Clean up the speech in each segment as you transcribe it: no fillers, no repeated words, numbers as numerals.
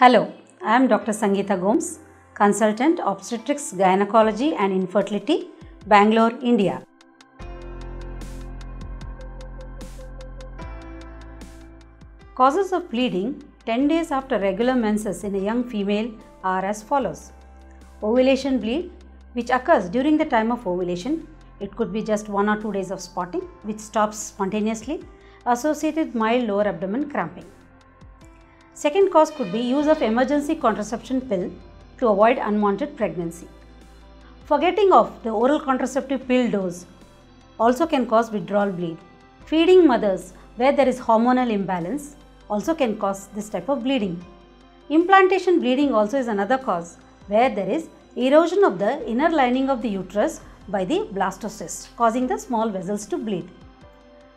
Hello, I am Dr. Sangeeta Gomes, Consultant Obstetrics, Gynecology and Infertility, Bangalore, India. Causes of bleeding 10 days after regular menses in a young female are as follows. Ovulation bleed, which occurs during the time of ovulation. It could be just 1 or 2 days of spotting, which stops spontaneously, associated with mild lower abdomen cramping. Second cause could be use of emergency contraception pill to avoid unwanted pregnancy. Forgetting of the oral contraceptive pill dose also can cause withdrawal bleed. Feeding mothers where there is hormonal imbalance also can cause this type of bleeding. Implantation bleeding also is another cause where there is erosion of the inner lining of the uterus by the blastocyst, causing the small vessels to bleed.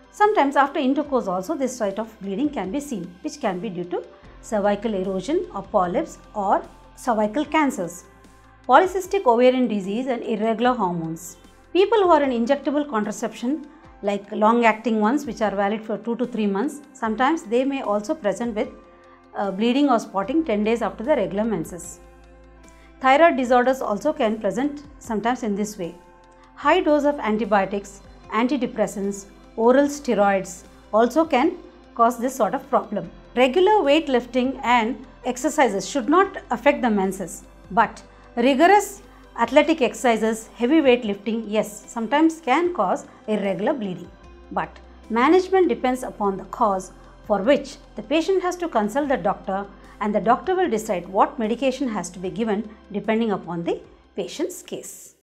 Sometimes after intercourse also this sort of bleeding can be seen, which can be due to cervical erosion or polyps or cervical cancers. Polycystic ovarian disease and irregular hormones. People who are on injectable contraception like long-acting ones which are valid for 2 to 3 months, sometimes they may also present with bleeding or spotting 10 days after the regular menses. Thyroid disorders also can present sometimes in this way. High dose of antibiotics, antidepressants, oral steroids also can cause this sort of problem. Regular weightlifting and exercises should not affect the menses, but rigorous athletic exercises, heavy weight lifting, yes, sometimes can cause irregular bleeding. But management depends upon the cause, for which the patient has to consult the doctor and the doctor will decide what medication has to be given depending upon the patient's case.